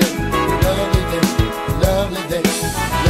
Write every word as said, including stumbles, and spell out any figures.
day, lovely day, lovely day.